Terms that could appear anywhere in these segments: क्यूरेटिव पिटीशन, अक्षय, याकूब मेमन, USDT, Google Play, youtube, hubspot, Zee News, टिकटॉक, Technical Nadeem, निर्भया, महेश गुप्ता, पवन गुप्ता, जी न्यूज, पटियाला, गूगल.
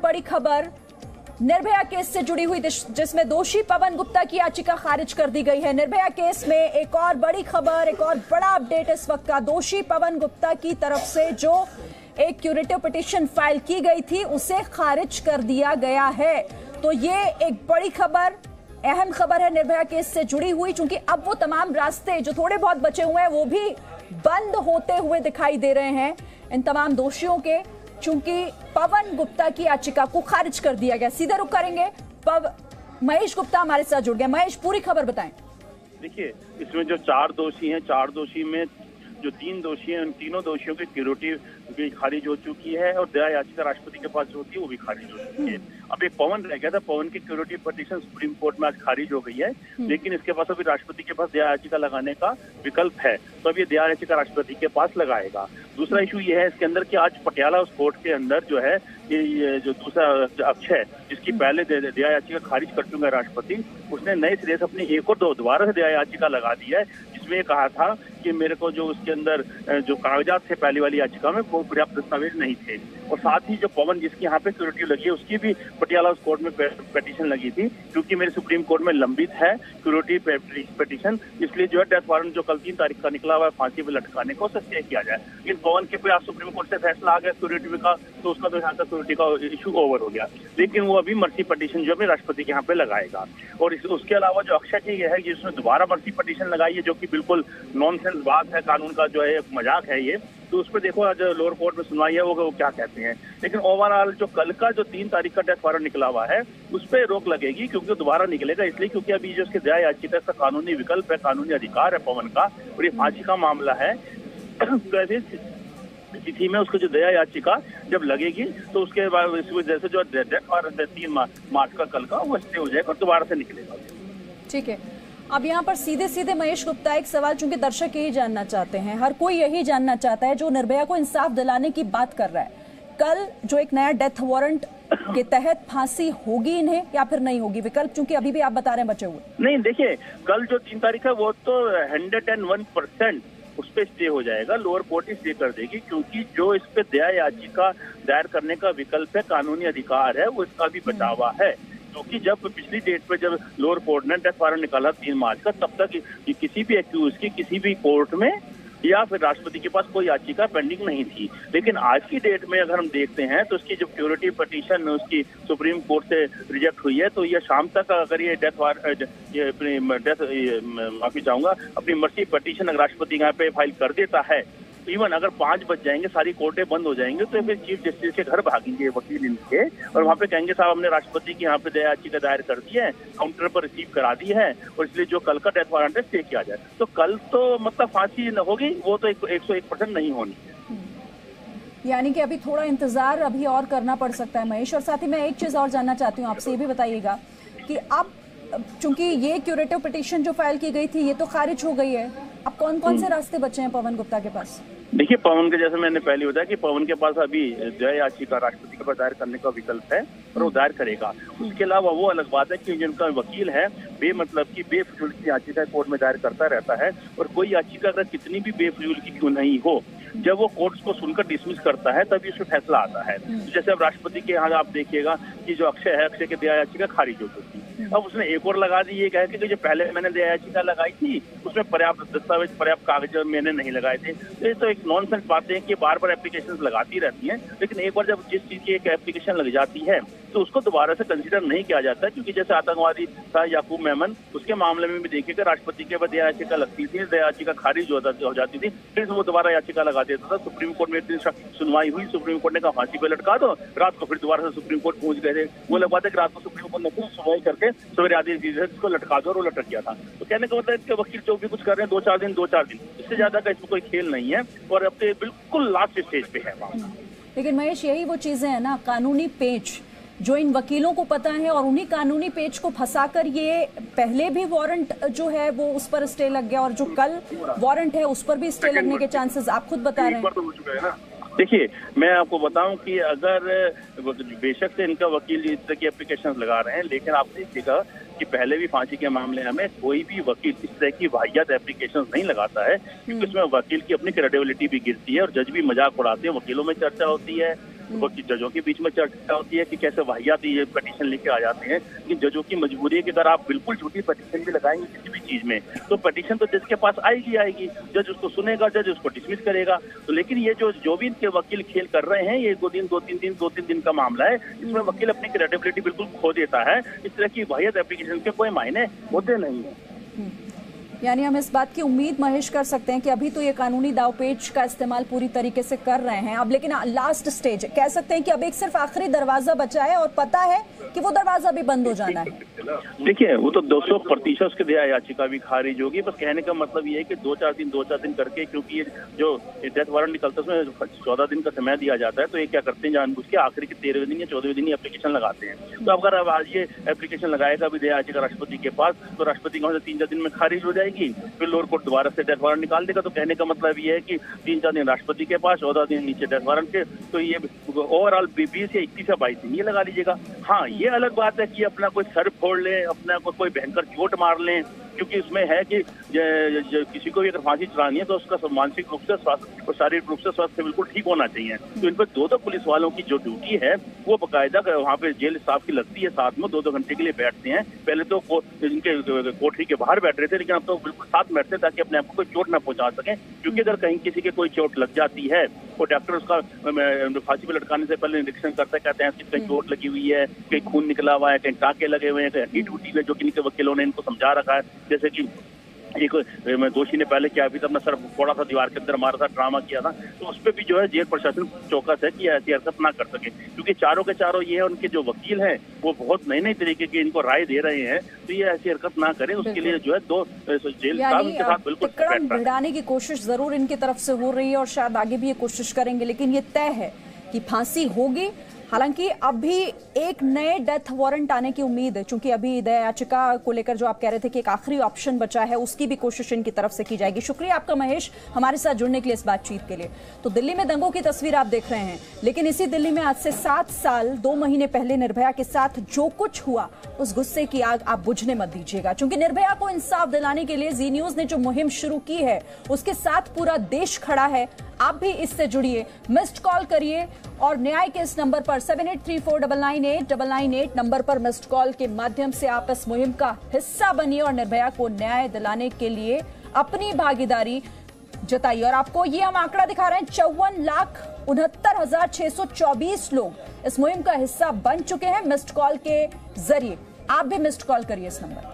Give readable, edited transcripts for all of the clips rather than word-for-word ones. बड़ी खबर निर्भया केस से जुड़ी हुई जिसमें दोषी पवन गुप्ता की याचिका खारिज कर दी गई है। निर्भया केस में एक और बड़ी खबर, एक और बड़ा अपडेट इस वक्त का। दोषी पवन गुप्ता की तरफ से जो एक क्यूरेटिव पिटीशन फाइल की गई थी उसे खारिज कर दिया गया है। तो ये एक बड़ी खबर, अहम खबर है निर्भया केस से जुड़ी हुई, चूंकि अब वो तमाम रास्ते जो थोड़े बहुत बचे हुए हैं वो भी बंद होते हुए दिखाई दे रहे हैं इन तमाम दोषियों के, चूंकि पवन गुप्ता की याचिका को खारिज कर दिया गया। सीधा रुख करेंगे, महेश गुप्ता हमारे साथ जुड़ गए। महेश, पूरी खबर बताएं। देखिए, इसमें जो चार दोषी में जो तीन दोषी हैं, उन तीनों दोषियों की क्यूरेटिव भी खारिज हो चुकी है और दया याचिका राष्ट्रपति के पास होती है वो भी खारिज हो चुकी है। अब एक पवन रह गया था, पवन की क्यूरेटिव पिटीशन सुप्रीम कोर्ट में आज खारिज हो गई है, लेकिन इसके पास अभी राष्ट्रपति के पास दया याचिका लगाने का विकल्प है, तो अब ये दया याचिका राष्ट्रपति के पास लगाएगा। दूसरा इशू ये है इसके अंदर कि आज पटियाला उस कोर्ट के अंदर जो है ये जो दूसरा अक्षय, जिसकी पहले दया याचिका खारिज कर चुका है राष्ट्रपति, उसने नए सिरे से अपनी एक और दोबारा से दया याचिका लगा दी है, जिसमें ये कहा था कि मेरे को जो उसके अंदर जो कागजात थे पहली वाली याचिका में वो पर्याप्त दस्तावेज नहीं थे, और साथ ही जो पवन जिसकी यहाँ पे क्यूरेटिव लगी है उसकी भी पटियाला उस कोर्ट में पिटीशन लगी थी, क्योंकि मेरे सुप्रीम कोर्ट में लंबित है क्यूरेटिव पिटीशन, इसलिए जो है डेथ वारंट जो कल 3 तारीख का निकला हुआ है फांसी पर लटकाने को उसे स्टे किया जाए। लेकिन पवन के कोई सुप्रीम कोर्ट से फैसला आ गया क्यूरेटिव का, तो उसका तो यहाँ तक क्यूरेटिव का इशू ओवर हो गया, लेकिन वो अभी मर्सी पिटीशन जो है राष्ट्रपति के यहाँ पे लगाएगा। और उसके अलावा जो अक्षय की है जिसने दोबारा मर्सी पिटीशन लगाई है, जो कि बिल्कुल नॉनसेंस बात है, कानून का जो है मजाक है ये, तो उस पर देखो आज लोअर कोर्ट में सुनवाई है वो क्या कहते हैं। लेकिन ओवरऑल जो कल का जो 3 तारीख का डेथ वारंट निकला हुआ है उस पर रोक लगेगी, क्योंकि दोबारा निकलेगा इसलिए क्योंकि अभी जो उसके दया याचिका का कानूनी विकल्प है, कानूनी अधिकार है पवन का, और ये फांसी का मामला है, तो ऐसी तिथि में उसको जो दया याचिका जब लगेगी तो उसके बाद जैसे जो डेथ वारंट 3 मार्च का कल का वो स्टे हो जाएगा और दोबारा से निकलेगा। ठीक है, अब यहाँ पर सीधे महेश गुप्ता एक सवाल, चूंकि दर्शक यही जानना चाहते हैं, हर कोई यही जानना चाहता है जो निर्भया को इंसाफ दिलाने की बात कर रहा है, कल जो एक नया डेथ वारंट के तहत फांसी होगी इन्हें या फिर नहीं होगी, विकल्प चूंकि अभी भी आप बता रहे हैं बचे हुए। नहीं देखिए, कल जो 3 तारीख है वो तो 101% उस पर स्टे हो जाएगा, लोअर कोर्ट ही स्टे कर देगी, क्योंकि जो इस पे दया याचिका दायर करने का विकल्प है, कानूनी अधिकार है, वो इसका भी बचा हुआ है, क्योंकि जब पिछली डेट पे जब लोअर कोर्ट ने डेथ वारंट निकाला 3 मार्च का, तब तक किसी भी एक्यूज की किसी भी कोर्ट में या फिर राष्ट्रपति के पास कोई याचिका पेंडिंग नहीं थी। लेकिन आज की डेट में अगर हम देखते हैं तो उसकी जो क्यूरेटिव पिटीशन उसकी सुप्रीम कोर्ट से रिजेक्ट हुई है, तो ये शाम तक अगर ये अपनी मर्सी पिटीशन अगर राष्ट्रपति यहाँ पे फाइल कर देता है, इवन अगर 5 बज जाएंगे, सारी कोर्टें बंद हो जाएंगे, तो फिर चीफ जस्टिस के घर भागेंगे वकील इनके, और वहाँ पे कहेंगे साहब हमने राष्ट्रपति की यहाँ पे दया याचिका दायर कर दी है, काउंटर पर रिसीव करा दी है, और इसलिए जो कल का डेथ वारंट है स्टे किया जाए। तो कल तो मतलब फांसी न होगी, वो तो 101% नहीं होनी है, यानी कि अभी थोड़ा इंतजार अभी और करना पड़ सकता है। महेश, और साथ ही मैं एक चीज और जानना चाहती हूँ आपसे, ये भी बताइएगा कि अब चूंकि ये क्यूरेटिव पिटीशन जो फाइल की गई थी ये तो खारिज हो गई है, अब कौन कौन से रास्ते बचे हैं पवन गुप्ता के पास? देखिए, पवन के जैसे मैंने पहले बताया कि पवन के पास अभी दया याचिका राष्ट्रपति के पास दायर करने का विकल्प है और वो दायर करेगा। उसके अलावा वो अलग बात है कि जिनका वकील है बेमतलब की बेफजूल की याचिका कोर्ट में दायर करता रहता है, और कोई याचिका अगर कितनी भी बेफजूल की क्यों नहीं हो, जब वो कोर्ट्स को सुनकर डिसमिस करता है तभी उसमें फैसला आता है। जैसे अब राष्ट्रपति के यहाँ आप देखिएगा कि जो अक्षय है, अक्षय की दया याचिका खारिज हो चुकी है, अब उसने एक और लगा दी, ये कह के जो पहले मैंने दया याचिका लगाई थी उसमें पर्याप्त दस्तावेज, पर्याप्त कागज मैंने नहीं लगाए थे। तो ये तो एक नॉनसेंस बातें कि बार बार एप्लीकेशन लगाती रहती है, लेकिन एक बार जब जिस चीज की एक एप्लीकेशन लग जाती है तो उसको दोबारा से कंसीडर नहीं किया जाता, क्योंकि जैसे आतंकवादी था याकूब मेमन, उसके मामले में भी देखिएगा राष्ट्रपति के बाद दया याचिका लगती थी, दया याचिका खारिज हो जाती थी, फिर वो दोबारा याचिका लगा देता था, सुप्रीम कोर्ट में एक दिन सुनवाई हुई, सुप्रीम कोर्ट ने कहा फांसी पे लटका दो, रात को फिर दोबारा से सुप्रीम कोर्ट पहुंच गए थे, वो लग बात है कि रात को सुप्रीम कोर्ट ने फिर सुनवाई करके सवेरे आदेश दिए थे लटका दो, और वो लटक गया था। तो कहने का मतलब इसके वकील जो भी कुछ कर रहे हैं दो चार दिन, इससे ज्यादा का इसमें कोई खेल नहीं है और अब बिल्कुल लास्ट स्टेज पे है। लेकिन महेश, यही वो चीजें है ना, कानूनी पेच जो इन वकीलों को पता है, और उन्हीं कानूनी पेच को फंसाकर ये पहले भी वारंट जो है वो उस पर स्टे लग गया, और जो कल वारंट है उस पर भी स्टे लगने के चांसेस आप खुद बता रहे हैं। देखिए, मैं आपको बताऊं कि अगर बेशक से इनका वकील इस तरह की एप्लीकेशन लगा रहे हैं, लेकिन आपने देखा कि पहले भी फांसी के मामले में कोई भी वकील इस तरह की वाहियात एप्लीकेशन नहीं लगाता है, क्योंकि उसमें वकील की अपनी क्रेडिबिलिटी भी गिरती है और जज भी मजाक उड़ाते हैं, वकीलों में चर्चा होती है, वो कि जजों के बीच में चर्चा होती है कि कैसे वाहियात ये पटिशन लेके आ जाते हैं, कि जजों की मजबूरी है कि अगर आप बिल्कुल झूठी पटिशन भी लगाएंगे किसी भी चीज में तो पटिशन तो जज के पास आएगी, जज उसको सुनेगा, जज उसको डिसमिस करेगा। तो लेकिन ये जो भी इनके वकील खेल कर रहे हैं, ये दो तीन दिन का मामला है, इसमें वकील अपनी क्रेडिबिलिटी बिल्कुल खो देता है। इस तरह की वाहियात एप्लीकेशन के कोई मायने होते नहीं है। यानी हम इस बात की उम्मीद महेश कर सकते हैं कि अभी तो ये कानूनी दावपेच का इस्तेमाल पूरी तरीके से कर रहे हैं अब, लेकिन लास्ट स्टेज कह सकते हैं कि अब एक सिर्फ आखिरी दरवाजा बचा है और पता है कि वो दरवाजा भी बंद हो जाना है। देखिए वो तो 200% उसके दिया याचिका भी खारिज होगी। बस कहने का मतलब ये है कि दो चार दिन करके, क्योंकि ये जो डेथ वारंट निकलता है उसमें 14 दिन का समय दिया जाता है, तो ये क्या करते हैं जानबूझ के आखिरी के 13वें दिन या 14वें दिन ही एप्लीकेशन लगाते हैं। तो अगर आज ये एप्लीकेशन लगाएगा भी दया याचिका राष्ट्रपति के पास तो राष्ट्रपति कौन से 3-4 दिन में खारिज हो जाएगी, फिर लोअर कोर्ट दोबारा से डेथ वारंट निकाल देगा। तो कहने का मतलब ये है कि 3-4 दिन राष्ट्रपति के पास, 14 दिन नीचे डेथ वारंट के, तो ये ओवरऑल 20 या 21 या 22 दिन ये लगा लीजिएगा। हाँ ये अलग बात है कि अपना कोई सर फोड़ ले, अपना कोई भयंकर चोट मार ले, क्योंकि इसमें है कि किसी को भी अगर फांसी चढ़ानी है तो उसका मानसिक रूप से स्वास्थ्य और शारीरिक रूप से स्वास्थ्य बिल्कुल ठीक होना चाहिए। तो इन पर 2-2 पुलिस वालों की जो ड्यूटी है वो बाकायदा वहाँ पे जेल स्टाफ की लगती है, साथ में 2-2 घंटे के लिए बैठते हैं। पहले तो इनके कोठरी के बाहर बैठ रहे थे, लेकिन अब तो बिल्कुल साथ बैठते हैं ताकि अपने आप को कोई चोट ना पहुंचा सके, क्योंकि अगर कहीं किसी के कोई चोट लग जाती है और डॉक्टर उसका फांसी पर लटकाने से पहले निरीक्षण करता है, कहते हैं कहीं चोट लगी हुई है, कहीं खून निकला हुआ है, कहीं टाँके लगे हुए हैं, कहीं हड्डी टूटी है, जो कि इनके वकीलों ने इनको समझा रखा है। जैसे कि एक दोषी ने पहले क्या अभी तक अपना सर थोड़ा सा दीवार के अंदर मारा था, ड्रामा किया था, तो उस पर भी जो है जेल प्रशासन चौकस है कि ऐसी हरकत ना कर सके, क्योंकि चारों के चारों ये है उनके जो वकील हैं वो बहुत नई तरीके की इनको राय दे रहे हैं, तो ये ऐसी हरकत ना करें उसके लिए जो है दो जेल स्टाफ के साथ बिल्कुल टिकड़म भिड़ाने की कोशिश जरूर इनकी तरफ से हो रही है और शायद आगे भी ये कोशिश करेंगे, लेकिन ये तय है कि फांसी होगी। हालांकि अभी एक नए डेथ वारंट आने की उम्मीद है, क्योंकि अभी दया याचिका को लेकर जो आप कह रहे थे कि एक आखिरी ऑप्शन बचा है, उसकी भी कोशिश इनकी तरफ से की जाएगी। शुक्रिया आपका महेश हमारे साथ जुड़ने के लिए इस बातचीत के लिए। तो दिल्ली में दंगों की तस्वीर आप देख रहे हैं, लेकिन इसी दिल्ली में आज से 7 साल 2 महीने पहले निर्भया के साथ जो कुछ हुआ उस गुस्से की आग आप बुझने मत दीजिएगा, क्योंकि निर्भया को इंसाफ दिलाने के लिए जी न्यूज ने जो मुहिम शुरू की है उसके साथ पूरा देश खड़ा है। आप भी इससे जुड़िए, मिस्ड कॉल करिए और न्याय के इस नंबर पर 7834998998 नंबर पर मिस्ड कॉल के माध्यम से आप इस मुहिम का हिस्सा बनिए और निर्भया को न्याय दिलाने के लिए अपनी भागीदारी जताइए। और आपको ये हम आंकड़ा दिखा रहे हैं, 54,69,624 लोग इस मुहिम का हिस्सा बन चुके हैं मिस्ड कॉल के जरिए। आप भी मिस्ड कॉल करिए इस नंबर पर।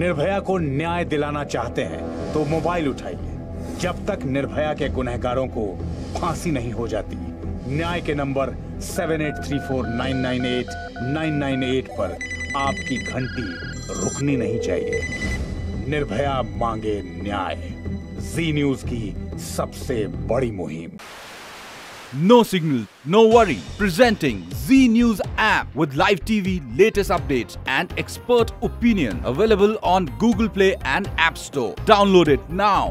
निर्भया को न्याय दिलाना चाहते हैं तो मोबाइल उठाइए। जब तक निर्भया के गुनहगारों को फांसी नहीं हो जाती, न्याय के नंबर 7834998998 पर आपकी घंटी रुकनी नहीं चाहिए। निर्भया मांगे न्याय, जी न्यूज की सबसे बड़ी मुहिम। No signal no worry presenting Zee News app with live TV, latest updates and expert opinion, available on Google Play and App Store. Download it now.